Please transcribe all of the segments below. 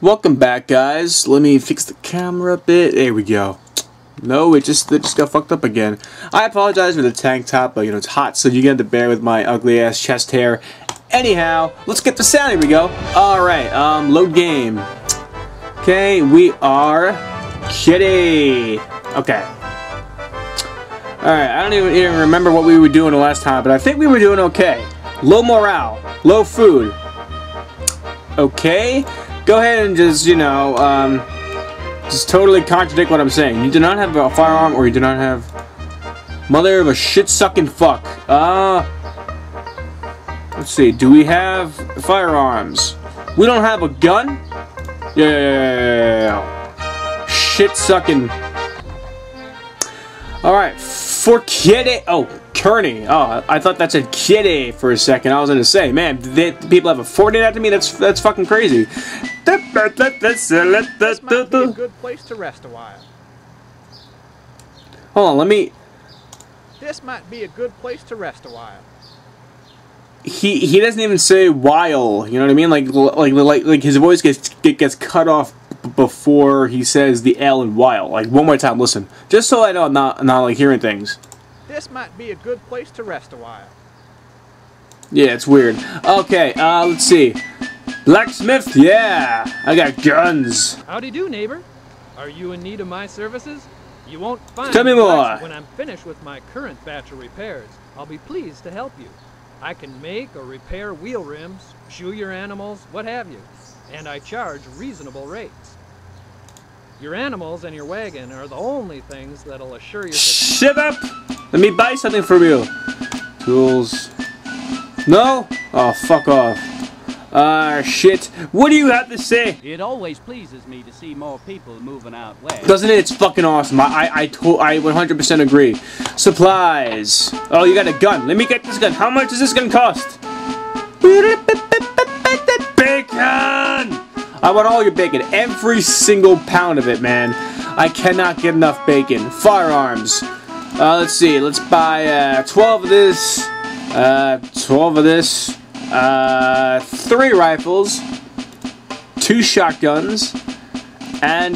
Welcome back, guys. Let me fix the camera a bit. There we go. No, it just got fucked up again. I apologize for the tank top, but you know it's hot, so you get to bear with my ugly ass chest hair. Anyhow, let's get the sound. Here we go. All right, load game. Okay, we are Kitty. Okay. All right, I don't even remember what we were doing the last time, but I think we were doing okay. Low morale, low food. Okay, go ahead and just, you know, just totally contradict what I'm saying. You do not have a firearm, or you do not have... Mother of a shit-sucking fuck. Let's see. Do we have firearms? We don't have a gun? Yeah. Shit-sucking. Alright. For Kitty. Oh, Kearney. Oh, I thought that said Kitty for a second. I was going to say, man, people have a Fortnite after me? That's fucking crazy. This might be a good place to rest a while. Hold on, let me... This might be a good place to rest a while. He doesn't even say while, you know what I mean? Like his voice gets cut off before he says the L and while. Like, one more time, listen. Just so I know I'm not like hearing things. This might be a good place to rest a while. Yeah, it's weird. Okay, let's see. Blacksmith, yeah! I got guns! Howdy do, neighbor. Are you in need of my services? You won't find me more. When I'm finished with my current batch of repairs, I'll be pleased to help you. I can make or repair wheel rims, shoe your animals, what have you, and I charge reasonable rates. Your animals and your wagon are the only things that'll assure you... Shut up! Let me buy something from you. Tools. No? Oh, fuck off. Shit. What do you have to say? It always pleases me to see more people moving out west. Doesn't it? It's fucking awesome. I 100% agree. Supplies. Oh, you got a gun. Let me get this gun. How much is this gun cost? Bacon! I want all your bacon. Every single pound of it, man. I cannot get enough bacon. Firearms. Let's see. Let's buy 12 of this. 12 of this. 3 rifles, 2 shotguns, and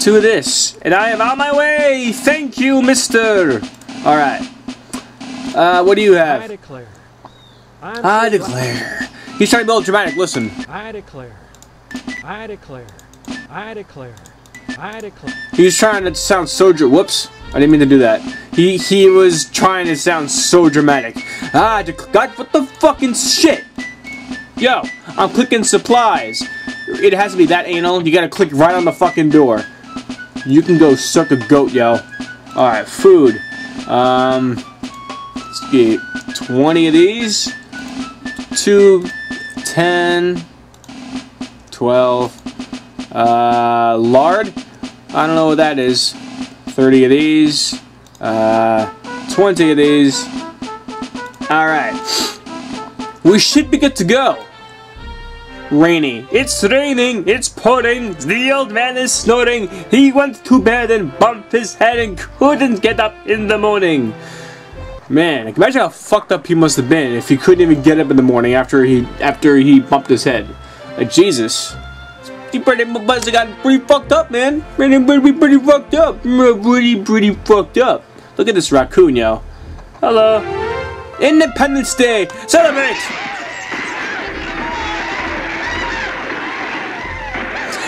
2 of this. And I am on my way! Thank you, mister! Alright. What do you have? I declare. I declare. He's trying to be a little dramatic, listen. I declare. I declare. I declare. I declare. He's trying to sound so whoops. I didn't mean to do that. He was trying to sound so dramatic. Ah, God, what the fucking shit? Yo, I'm clicking supplies. It has to be that anal. You gotta click right on the fucking door. You can go suck a goat, yo. Alright, food. Let's get 20 of these. 2, 10, 12. Lard? I don't know what that is. 30 of these, 20 of these. Alright. We should be good to go. Rainy. It's raining, it's pouring, the old man is snoring. He went to bed and bumped his head and couldn't get up in the morning. Man, imagine how fucked up he must have been if he couldn't even get up in the morning after he bumped his head. Like, Jesus. He got pretty fucked up, man. Pretty fucked up. Pretty fucked up. Look at this raccoon, yo. Hello. Independence Day. Celebrate.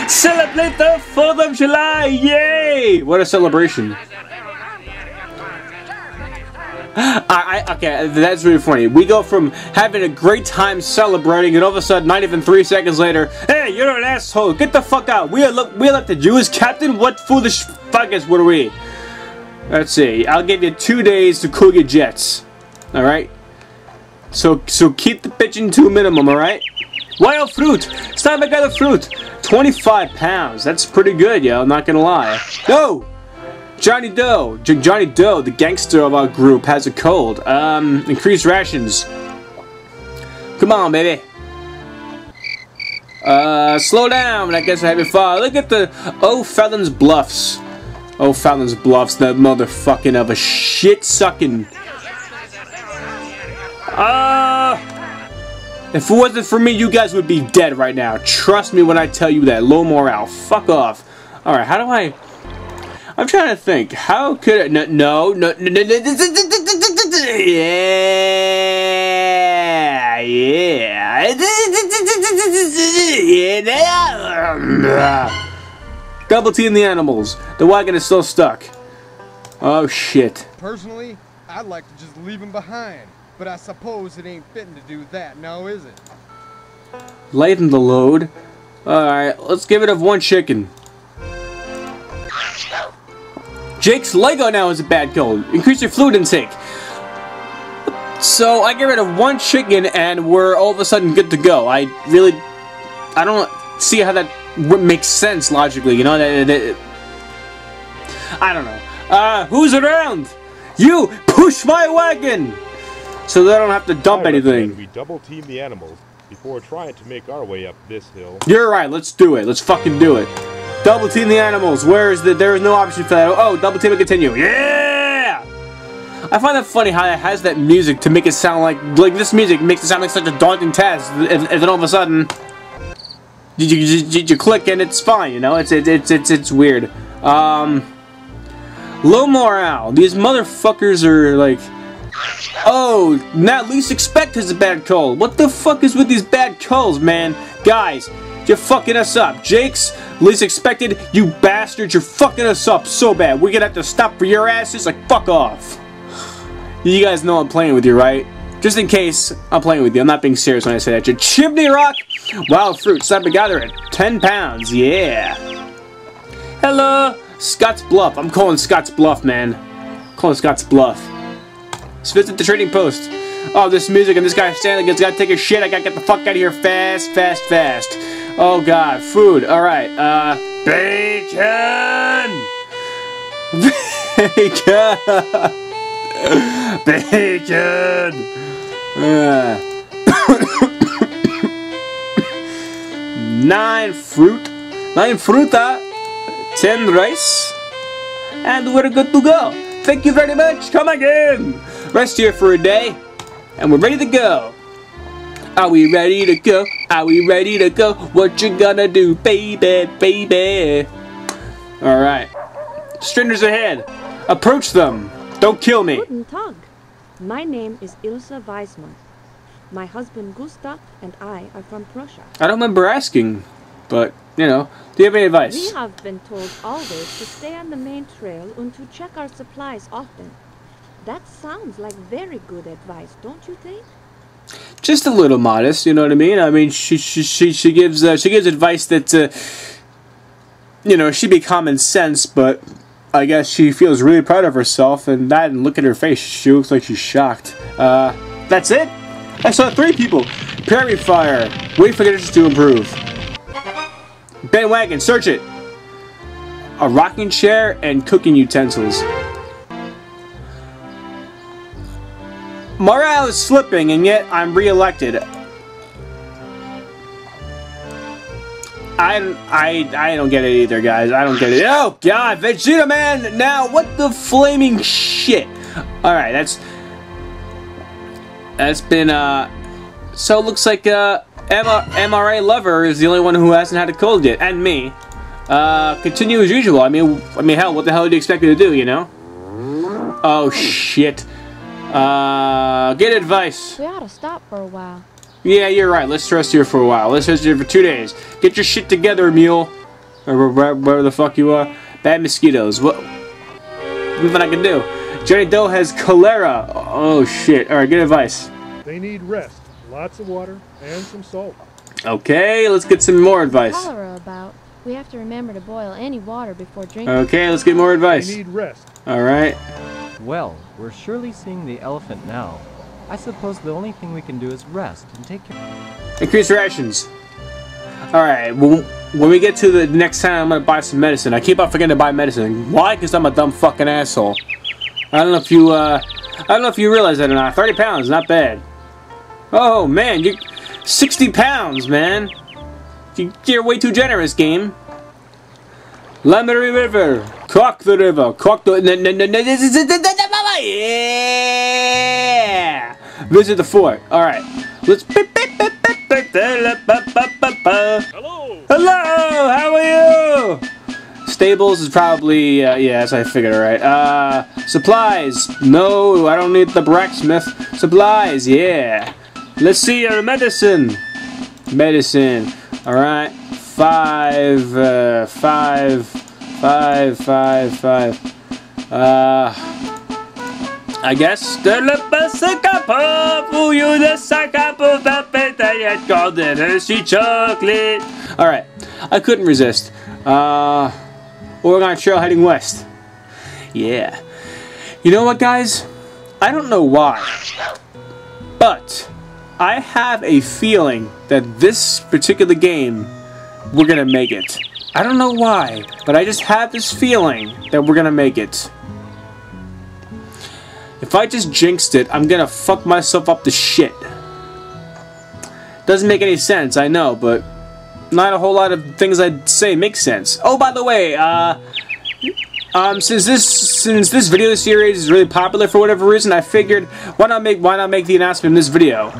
Celebrate the 4th of July. Yay. What a celebration. Okay, that's really funny. We go from having a great time celebrating, and all of a sudden, not even 3 seconds later, hey, you're an asshole, get the fuck out, we are like the Jewish captain, what foolish fuckers were we? Let's see, I'll give you 2 days to cool your jets, alright? So keep the bitching to a minimum, alright? Wild fruit, stop and gather fruit, 25 pounds, that's pretty good, yo, I'm not gonna lie. No! Johnny Doe, Johnny Doe, the gangster of our group, has a cold. Increased rations. Come on, baby. Slow down. I guess I have your file. Look at the O'Fallon's Bluffs. O'Fallon's Bluffs, that motherfucking of a shit sucking. If it wasn't for me, you guys would be dead right now. Trust me when I tell you that. Low morale. Fuck off. Alright, how do I... I'm trying to think. How could I... Yeah. Double team the animals. The wagon is still stuck. Oh, shit. Personally, I'd like to just leave him behind. But I suppose it ain't fitting to do that now, is it? Lighten the load. Alright, let's give it of one chicken. Jake's Lego now is a bad cold. Increase your fluid intake. So I get rid of one chicken and we're all of a sudden good to go. I don't see how that makes sense logically, you know? I don't know. Who's around? You push my wagon! So they don't have to dump anything. We double team the animals before trying to make our way up this hill. You're right. Let's do it. Let's fucking do it. Double team the animals. Where is the? There is no option for that. Oh, double team and continue. Yeah. I find that funny how it has that music to make it sound like this music makes it sound like such a daunting task, and then all of a sudden, you click and it's fine. You know, it's weird. Low morale. These motherfuckers are like. Oh, not least expect is a bad cold. What the fuck is with these bad colds, man? Guys, you're fucking us up. Jake's least expected, you bastards, you're fucking us up so bad. We're gonna have to stop for your asses, like fuck off. You guys know I'm playing with you, right? Just in case I'm playing with you. I'm not being serious when I say that. Your Chimney Rock, wild fruit, stop and gather it. 10 pounds, yeah. Hello, Scotts Bluff. I'm calling Scotts Bluff, man. I'm calling Scotts Bluff. Let's visit the trading post. Oh, this music and this guy standing against gotta take a shit. I gotta get the fuck out of here fast, fast, fast. Oh god, food. Alright, bacon! Bacon! Nine fruta, 10 rice, and we're good to go. Thank you very much. Come again. Rest here for a day, and we're ready to go. Are we ready to go? Are we ready to go? What you gonna do, baby, baby? All right. Strangers ahead. Approach them. Don't kill me. Guten Tag. My name is Ilse Weismann. My husband Gustav and I are from Prussia. I don't remember asking, but. You know, do you have any advice? We have been told always to stay on the main trail and to check our supplies often. That sounds like very good advice, don't you think? Just a little modest, you know what I mean? I mean, she gives advice that, you know, should be common sense, but I guess she feels really proud of herself, and that, and look at her face, she looks like she's shocked. That's it? I saw 3 people. Prairie fire. Wait for conditions to improve. Bandwagon, search it. A rocking chair and cooking utensils. Morale is slipping, and yet I'm re-elected. I don't get it either, guys. I don't get it. Oh god, Vegeta Man! Now what the flaming shit? All right, that's been so it looks like MRA Lover is the only one who hasn't had a cold yet, and me. Continue as usual. I mean, hell, what the hell do you expect me to do, you know? Oh, shit. Get advice. We ought to stop for a while. Yeah, you're right. Let's rest here for a while. Let's rest here for 2 days. Get your shit together, mule. Or wherever the fuck you are. Bad mosquitoes. What? Nothing I can do. Johnny Doe has cholera. Oh, shit. Alright, get advice. They need rest. Lots of water and some salt. Okay, let's get some more advice. Cholera about. We have to remember to boil any water before drinking. Okay, let's get more advice. We need rest. All right. Well, we're surely seeing the elephant now. I suppose the only thing we can do is rest and take care. Increase rations. All right. Well, when we get to the next time, I'm gonna buy some medicine. I keep on forgetting to buy medicine. Why? Because I'm a dumb fucking asshole. I don't know if you realize that or not. 30 pounds, not bad. Oh man, you're 60 pounds, man. You're way too generous, game. Lemonary River, cock the river, cock the. Yeah. Visit the fort. All right, let's. Hello! Hello! How are you? Stables is probably, yeah, that's what I figured, alright. Supplies. No, I don't need the blacksmith. Supplies, yeah. Let's see your medicine. Medicine. Alright. Five. I guess chocolate. Alright. I couldn't resist. We're on a trail heading west. Yeah. You know what, guys? I don't know why, but I have a feeling that this particular game, we're gonna make it. I don't know why, but I just have this feeling that we're gonna make it. If I just jinxed it, I'm gonna fuck myself up to shit. Doesn't make any sense, I know, but not a whole lot of things I'd say make sense. Oh, by the way, since this video series is really popular for whatever reason, I figured why not make the announcement in this video.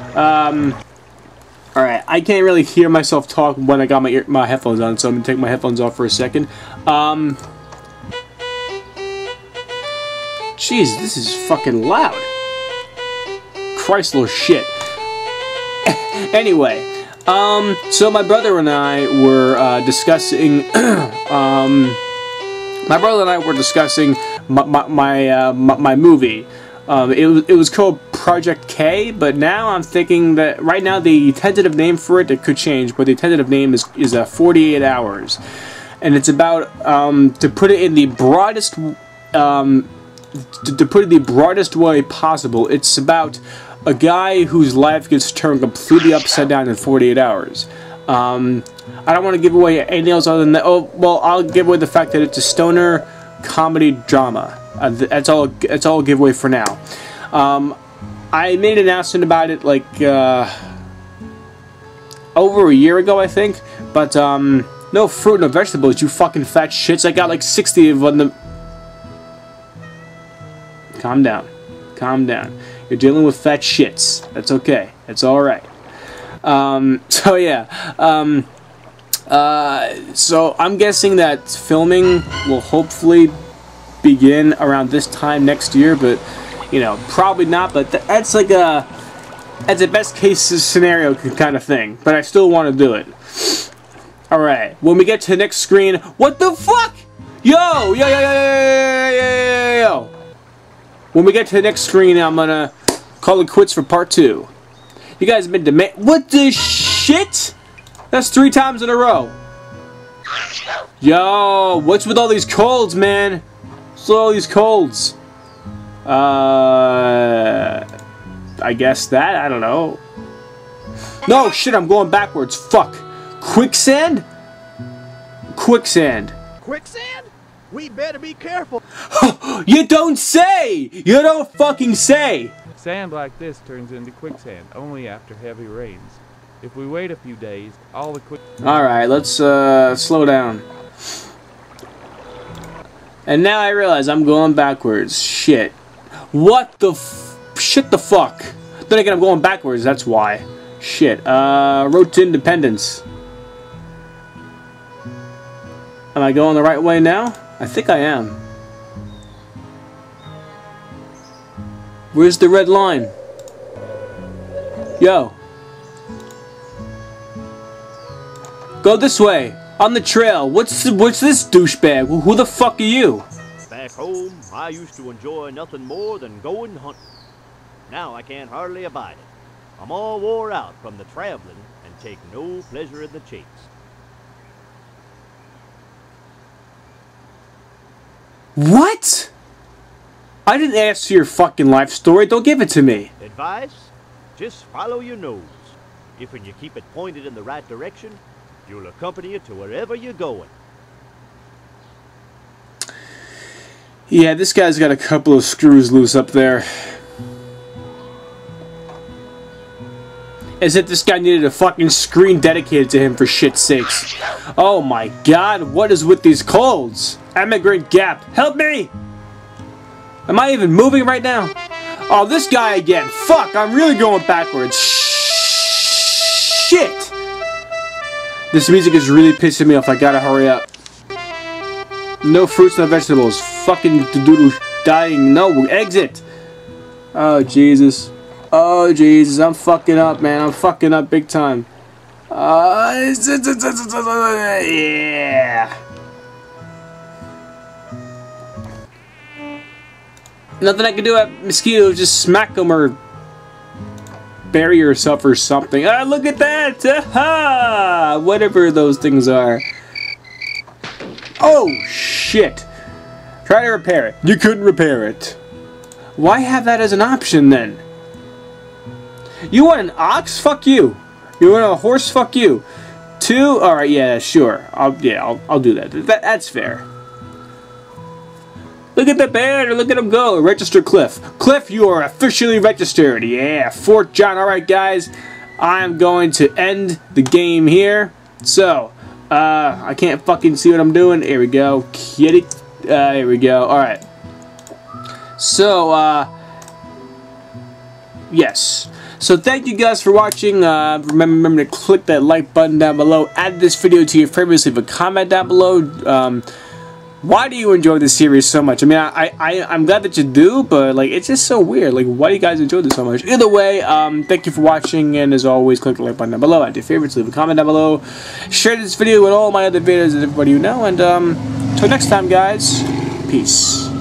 All right, I can't really hear myself talk when I got my headphones on, so I'm gonna take my headphones off for a second. Jeez, this is fucking loud. Christ, little shit. Anyway. So my brother and I were discussing, my movie. It was called Project K, but now I'm thinking that right now the tentative name for it could change, but the tentative name is 48 Hours, and it's about to put it in the broadest to put it the broadest way possible. It's about a guy whose life gets turned completely upside down in 48 hours. I don't want to give away anything else other than that. Oh, well, I'll give away the fact that it's a stoner comedy drama. That's all I'll give away for now. I made an announcement about it like over a year ago, I think. But no fruit, no vegetables, you fucking fat shits. I got like 60 of them. Calm down. Calm down. You're dealing with fat shits. That's okay. That's alright. So yeah. So I'm guessing that filming will hopefully begin around this time next year, but you know, probably not, but that's like a, that's a best case scenario kind of thing, but I still want to do it. Alright, when we get to the next screen, what the fuck? Yo! When we get to the next screen, I'm gonna call it quits for part 2. You guys have been what the shit? That's 3 times in a row. Yo, what's with all these colds, man? What's with all these colds? I guess that, I don't know. No, shit, I'm going backwards, fuck. Quicksand? Quicksand. Quicksand? We better be careful. You don't say! You don't fucking say! Sand like this turns into quicksand only after heavy rains. If we wait a few days, all the quicksand... Alright, let's slow down. And now I realize I'm going backwards. Shit. What the shit the fuck? Then again, I'm going backwards, that's why. Shit. Road to Independence. Am I going the right way now? I think I am. Where's the red line? Yo. Go this way. On the trail. What's this douchebag? Who the fuck are you? Back home, I used to enjoy nothing more than going hunting. Now I can't hardly abide it. I'm all wore out from the traveling and take no pleasure in the chase. What? I didn't ask for your fucking life story. Don't give it to me. Advice? Just follow your nose. If and you keep it pointed in the right direction, you'll accompany you to wherever you're going. Yeah, this guy's got a couple of screws loose up there. As if this guy needed a fucking screen dedicated to him for shit's sakes. Oh my god, what is with these colds? Emigrant Gap, help me! Am I even moving right now? Oh, this guy again. Fuck, I'm really going backwards. Shit! This music is really pissing me off. I gotta hurry up. No fruits, no vegetables. Fucking doodle dying. No, exit! Oh, Jesus. Oh, Jesus. I'm fucking up, man. I'm fucking up big time. Yeah. Nothing I can do at mosquitoes. Just smack them or bury yourself or something. Ah, look at that! Aha! Whatever those things are. Oh, shit. Try to repair it. You couldn't repair it. Why have that as an option, then? You want an ox? Fuck you. You want a horse? Fuck you. Two? Alright, yeah, sure. I'll do that. That's fair. Look at the banner. Look at him go. Register Cliff. Cliff, you are officially registered. Yeah, Fort John. Alright, guys. I'm going to end the game here. So, I can't fucking see what I'm doing. Here we go. Kitty. Here we go. Alright. So, yes. So thank you guys for watching. Remember to click that like button down below. Add this video to your favorites. Leave a comment down below. Why do you enjoy this series so much? I mean, I'm glad that you do, but like, it's just so weird. Like, why do you guys enjoy this so much? Either way, thank you for watching, and as always, click the like button down below. Add your favorites. Leave a comment down below. Share this video with all my other videos and everybody you know. And till next time, guys. Peace.